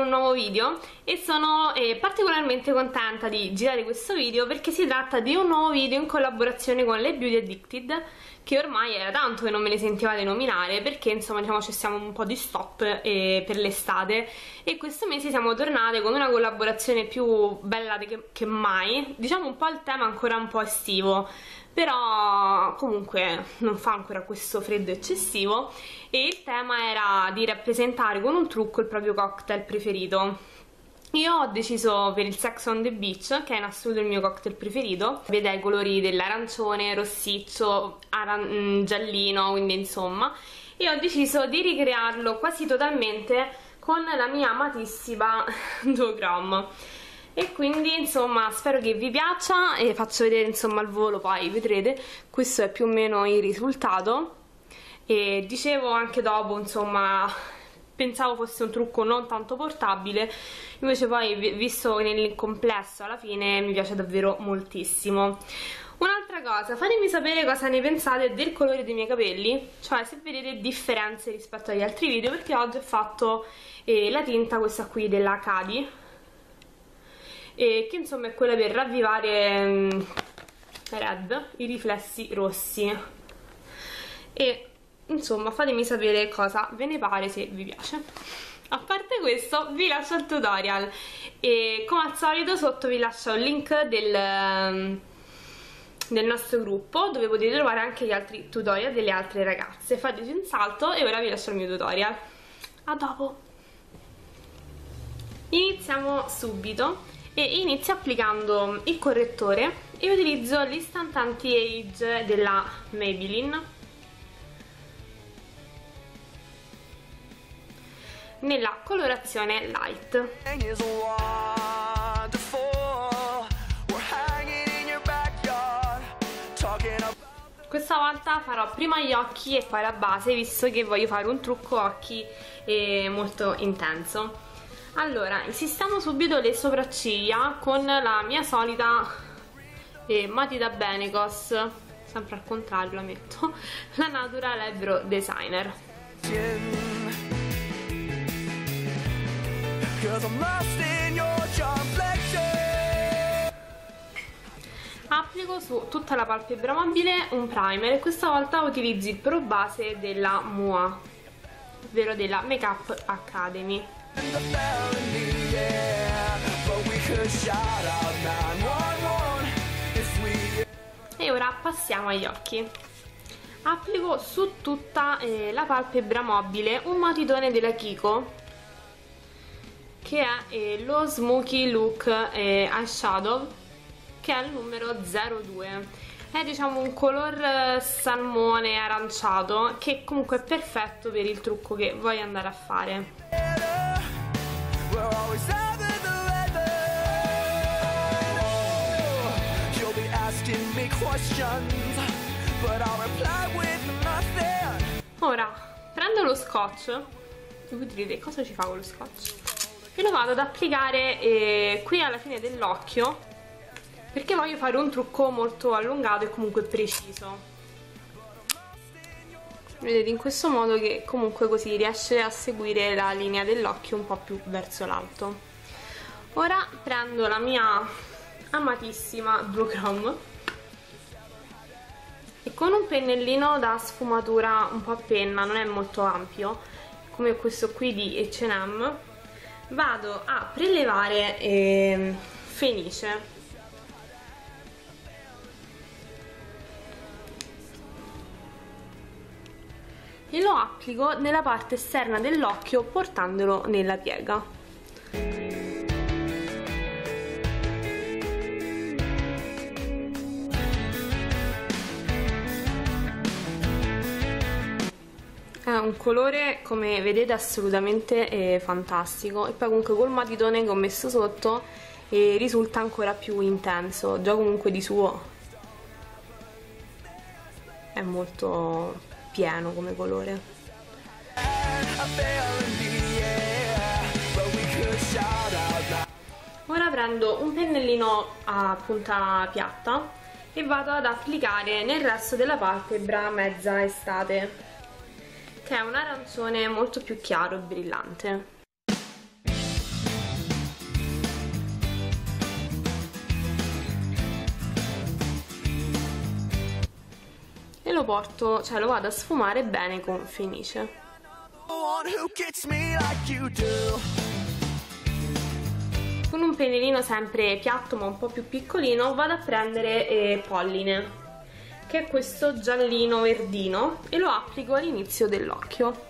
un nuovo video e sono particolarmente contenta di girare questo video perché si tratta di un nuovo video in collaborazione con le Beauty Addicted, che ormai era tanto che non me le sentivate nominare perché insomma diciamo ci siamo un po' di stop per l'estate, e questo mese siamo tornate con una collaborazione più bella che mai, diciamo un po' il tema ancora un po' estivo, però comunque non fa ancora questo freddo eccessivo, e il tema era di rappresentare con un trucco il proprio cocktail preferito. Io ho deciso per il Sex on the Beach, che è in assoluto il mio cocktail preferito. Vedete i colori dell'arancione, rossiccio, giallino, quindi insomma, e ho deciso di ricrearlo quasi totalmente con la mia amatissima Duochrome. E quindi insomma spero che vi piaccia e faccio vedere insomma al volo, poi vedrete, questo è più o meno il risultato. E dicevo anche dopo insomma, pensavo fosse un trucco non tanto portabile, invece poi visto nel complesso alla fine mi piace davvero moltissimo. Un'altra cosa, fatemi sapere cosa ne pensate del colore dei miei capelli, cioè se vedete differenze rispetto agli altri video, perché oggi ho fatto la tinta questa qui della Kadi, che insomma è quella per ravvivare red, i riflessi rossi, e insomma fatemi sapere cosa ve ne pare, se vi piace. A parte questo vi lascio il tutorial e come al solito sotto vi lascio il link del nostro gruppo, dove potete trovare anche gli altri tutorial delle altre ragazze. Fateci un salto e ora vi lascio il mio tutorial. A dopo. Iniziamo subito e inizio applicando il correttore, e utilizzo l'Instant Anti-Age della Maybelline nella colorazione light. Questa volta farò prima gli occhi e poi la base, visto che voglio fare un trucco occhi molto intenso. Allora, sistemo subito le sopracciglia con la mia solita matita Benecos, sempre al contrario la metto, la Natural Brow Designer. Applico su tutta la palpebra mobile un primer, e questa volta utilizzo il Pro Base della MUA, ovvero della Makeup Academy. E ora passiamo agli occhi. Applico su tutta la palpebra mobile un matitone della Kiko, che è lo Smoky Look Eyeshadow, che è il numero 02. È diciamo un color salmone aranciato, che comunque è perfetto per il trucco che voglio andare a fare. Ora prendo lo scotch, voi direte cosa ci fa con lo scotch, e lo vado ad applicare qui alla fine dell'occhio, perché voglio fare un trucco molto allungato e comunque preciso. Vedete in questo modo che comunque così riesce a seguire la linea dell'occhio un po' più verso l'alto. Ora prendo la mia amatissima Duochrome e con un pennellino da sfumatura un po' a penna, non è molto ampio come questo qui di H&M, vado a prelevare Fenice. E lo applico nella parte esterna dell'occhio portandolo nella piega. È un colore, come vedete, assolutamente fantastico, e poi comunque col matitone che ho messo sotto risulta ancora più intenso, già comunque di suo è molto pieno come colore. Ora prendo un pennellino a punta piatta e vado ad applicare nel resto della palpebra mezza estate, che è un arancione molto più chiaro e brillante. e lo porto, cioè lo vado a sfumare bene con Fenice. Con un pennellino sempre piatto ma un po' più piccolino vado a prendere Polline, che è questo giallino verdino, e lo applico all'inizio dell'occhio.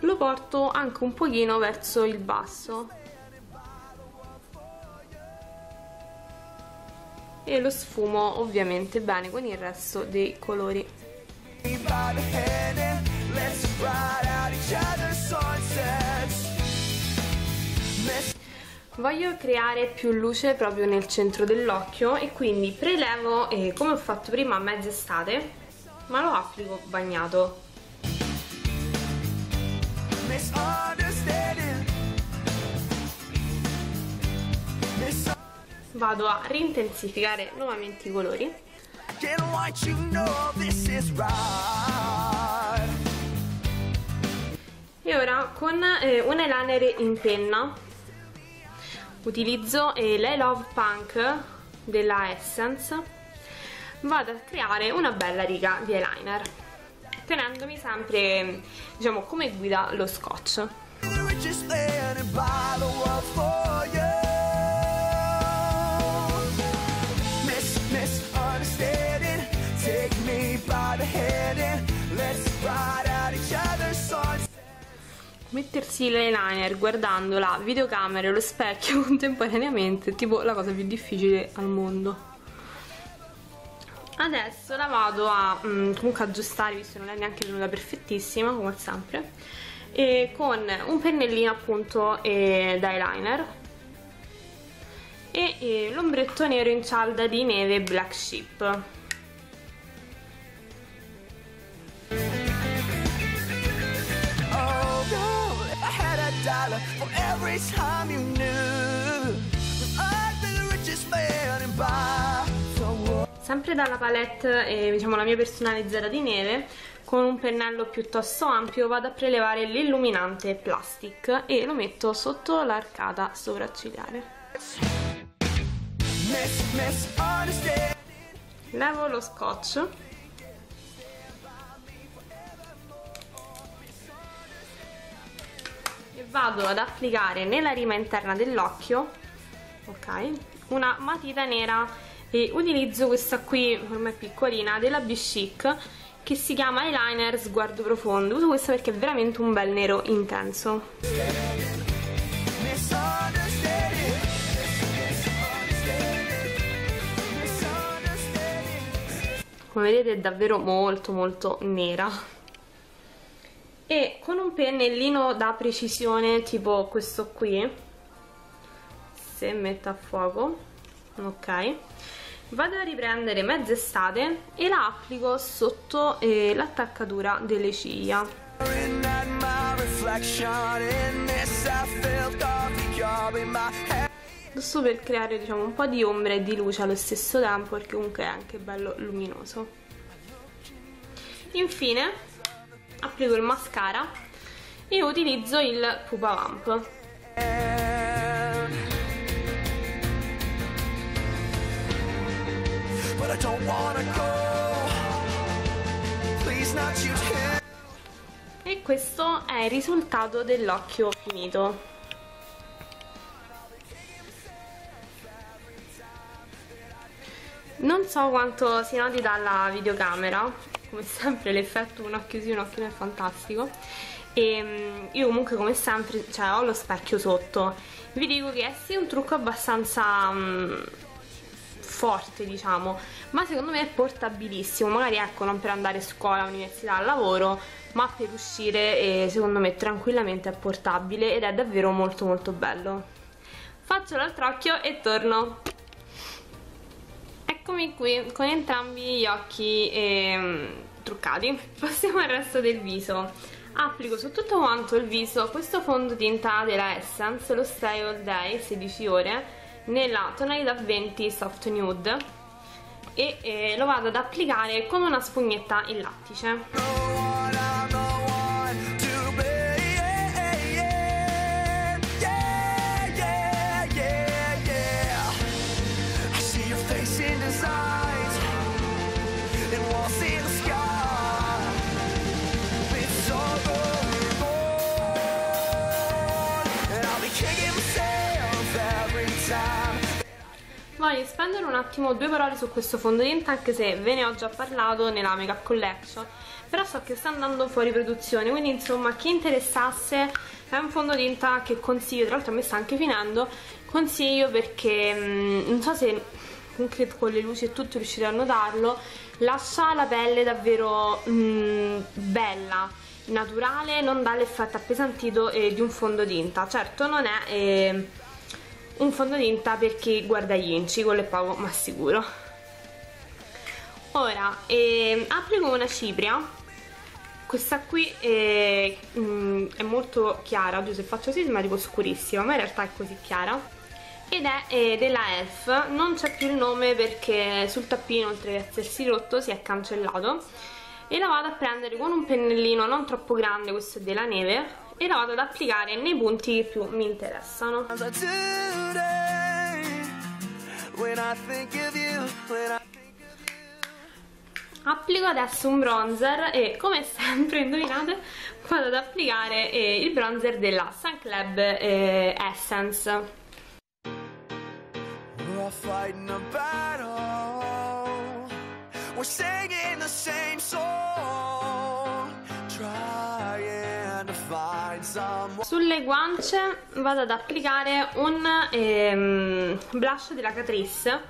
Lo porto anche un pochino verso il basso e lo sfumo ovviamente bene con il resto dei colori. Voglio creare più luce proprio nel centro dell'occhio e quindi prelevo, come ho fatto prima a mezz'estate, ma lo applico bagnato. Vado a rintensificare nuovamente i colori. E ora con un eyeliner in penna utilizzo l'I Love Punk della Essence, vado a creare una bella riga di eyeliner, tenendomi sempre, diciamo, come guida lo scotch. Mettersi l'eyeliner guardando la videocamera e lo specchio contemporaneamente è tipo la cosa più difficile al mondo. Adesso la vado a comunque aggiustare, visto che non è neanche venuta perfettissima come sempre, e con un pennellino appunto da eyeliner e l'ombretto nero in cialda di Neve Black Sheep. Sempre dalla palette, diciamo la mia personalizzata di Neve, con un pennello piuttosto ampio vado a prelevare l'illuminante Plastic e lo metto sotto l'arcata sopraccigliare. Levo lo scotch e vado ad applicare nella rima interna dell'occhio, ok, una matita nera, e utilizzo questa qui, ormai piccolina, della B-Chic, che si chiama Eyeliner Sguardo Profondo. Uso questa perché è veramente un bel nero intenso. Come vedete è davvero molto molto nera. E con un pennellino da precisione tipo questo qui, se metto a fuoco, ok, vado a riprendere mezz'estate e la applico sotto l'attaccatura delle ciglia. Giusto per creare, diciamo, un po' di ombra e di luce allo stesso tempo, perché comunque è anche bello luminoso. Infine applico il mascara e utilizzo il Pupa Vamp. E questo è il risultato dell'occhio finito. Non so quanto si noti dalla videocamera, come sempre l'effetto un occhio sì un occhio no è fantastico, e io comunque come sempre, cioè, ho lo specchio sotto. Vi dico che è sì un trucco abbastanza forte, diciamo, ma secondo me è portabilissimo, magari, ecco, non per andare a scuola, università, lavoro, ma per uscire secondo me tranquillamente è portabile ed è davvero molto molto bello. Faccio l'altro occhio e torno. Eccomi qui con entrambi gli occhi truccati. Passiamo al resto del viso. Applico su tutto quanto il viso questo fondotinta della Essence, lo Stay All Day 16 ore, nella tonalità 20 Soft Nude, e lo vado ad applicare con una spugnetta in lattice. Voglio spendere un attimo due parole su questo fondotinta, anche se ve ne ho già parlato nella Makeup Collection, però so che sta andando fuori produzione, quindi insomma chi interessasse è un fondotinta che consiglio, tra l'altro a me sta anche finendo, consiglio perché non so se anche con le luci e tutto riuscirete a notarlo, lascia la pelle davvero bella, naturale, non dà l'effetto appesantito di un fondotinta. Certo non è un fondotinta per chi guarda gli inci, quello è poco ma sicuro. Ora applico una cipria, questa qui è molto chiara, oddio se faccio sisma dico scurissima, ma in realtà è così chiara, ed è della Elf, non c'è più il nome perché sul tappino oltre che essersi rotto si è cancellato, e la vado a prendere con un pennellino non troppo grande, questo è della Neve, e la vado ad applicare nei punti che più mi interessano. Applico adesso un bronzer e come sempre, indovinate, vado ad applicare il bronzer della Sunclub Essence. Sulle guance vado ad applicare un blush della Catrice,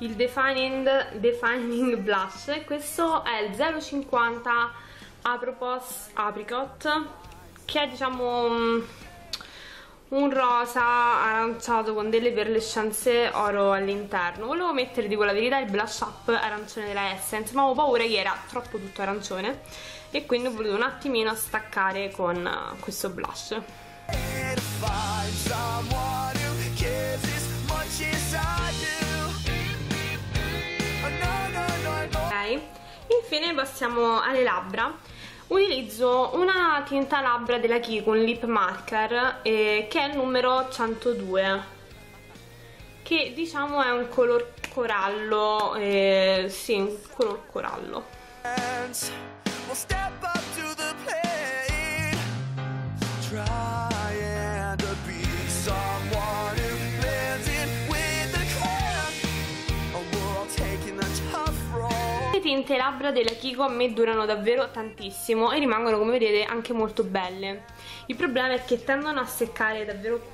il Defining Blush, questo è il 050 Apropos Apricot, che è diciamo un rosa aranciato con delle perlescenze oro all'interno. Volevo mettere, dico la verità, il blush up arancione della Essence, ma avevo paura che era troppo tutto arancione e quindi ho voluto un attimino staccare con questo blush. Ok, infine passiamo alle labbra. Utilizzo una tinta labbra della Kiko, un lip marker, che è il numero 102, che diciamo è un color corallo, sì, un color corallo. Le tinte labbra della Kiko a me durano davvero tantissimo e rimangono, come vedete, anche molto belle. Il problema è che tendono a seccare davvero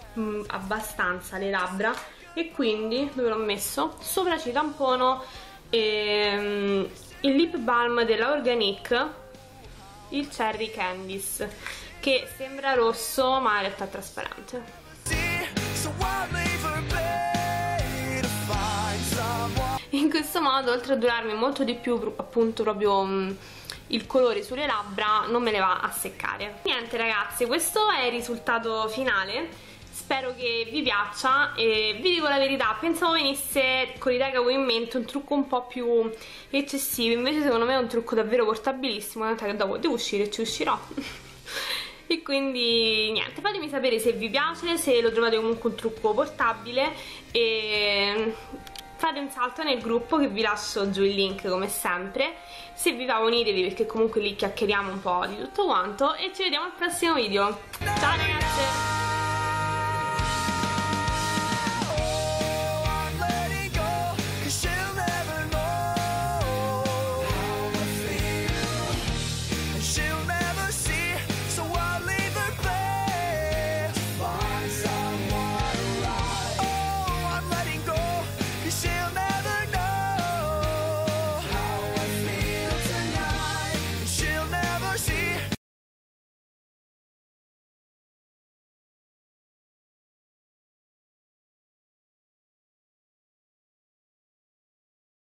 abbastanza le labbra, e quindi, dove l'ho messo? Sopra ci tampono il lip balm della Organique, il Cherry Candies, che sembra rosso ma in realtà è trasparente. In questo modo, oltre a durarmi molto di più appunto proprio il colore sulle labbra, non me le va a seccare. Niente ragazzi, questo è il risultato finale, spero che vi piaccia e vi dico la verità, pensavo venisse con l'idea che avevo in mente un trucco un po' più eccessivo, invece secondo me è un trucco davvero portabilissimo, tanto che dopo devo uscire e ci uscirò. E quindi niente, fatemi sapere se vi piace, se lo trovate comunque un trucco portabile, e fate un salto nel gruppo che vi lascio giù il link come sempre, se vi va unitevi perché comunque lì chiacchieriamo un po' di tutto quanto, e ci vediamo al prossimo video, ciao ragazze!